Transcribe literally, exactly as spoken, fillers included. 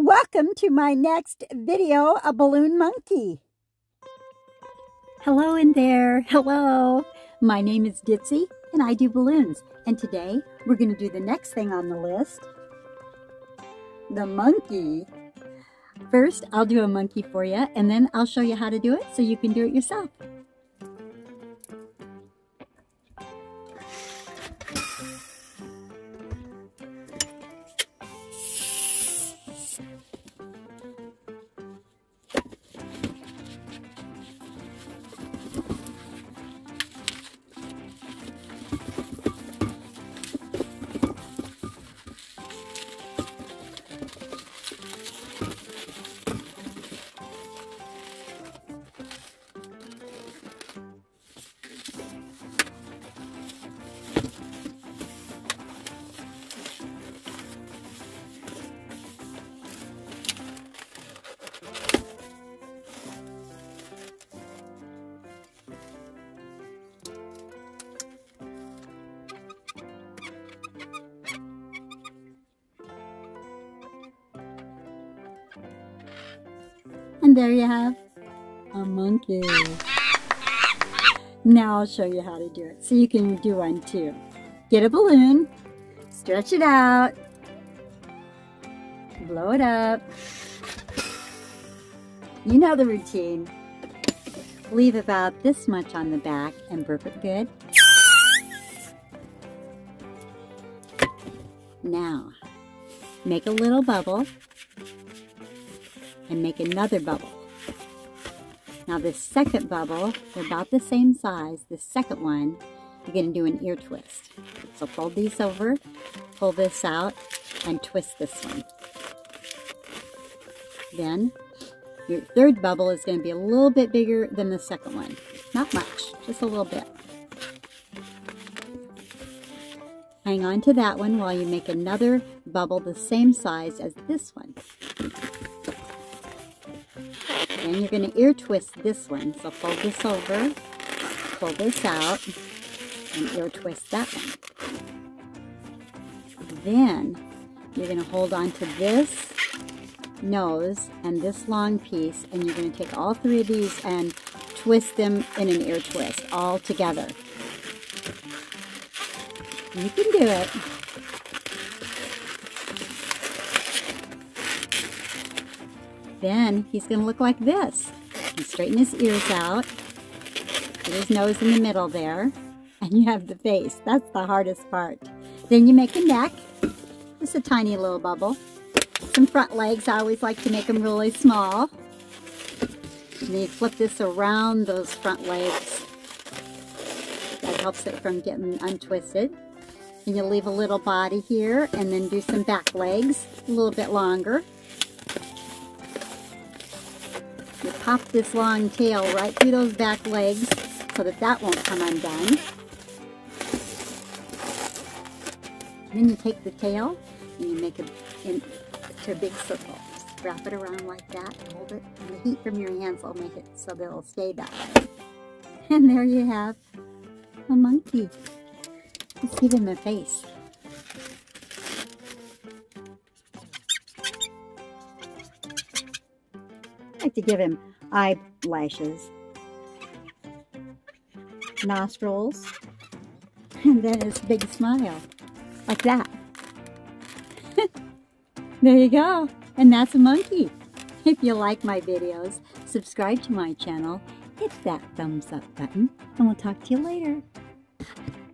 Welcome to my next video, a balloon monkey. Hello in there. Hello. My name is Ditzy and I do balloons. And today we're going to do the next thing on the list. The monkey. First, I'll do a monkey for you and then I'll show you how to do it so you can do it yourself. And there you have a monkey. Now I'll show you how to do it so you can do one too. Get a balloon, stretch it out, blow it up. You know the routine. Leave about this much on the back and burp it good. Now, make a little bubble. And make another bubble. Now this second bubble, they're about the same size, the second one, you're gonna do an ear twist. So fold these over, pull this out, and twist this one. Then your third bubble is gonna be a little bit bigger than the second one. Not much, just a little bit. Hang on to that one while you make another bubble the same size as this one. Then you're going to ear twist this one. So fold this over, pull this out, and ear twist that one. Then you're going to hold on to this nose and this long piece, and you're going to take all three of these and twist them in an ear twist all together. You can do it. Then he's going to look like this. You straighten his ears out, put his nose in the middle there, and you have the face. That's the hardest part. Then you make a neck, just a tiny little bubble. Some front legs, I always like to make them really small. And then you flip this around those front legs. That helps it from getting untwisted. And you'll leave a little body here, and then do some back legs, a little bit longer. Pop this long tail right through those back legs so that that won't come undone. Then you take the tail and you make it into a big circle. Just wrap it around like that, hold it, and the heat from your hands will make it so that it'll stay that way. And there you have a monkey. Let's give him a face. I like to give him eyelashes, nostrils, and then his big smile, like that. There you go, and that's a monkey. If you like my videos, subscribe to my channel, hit that thumbs up button, and we'll talk to you later.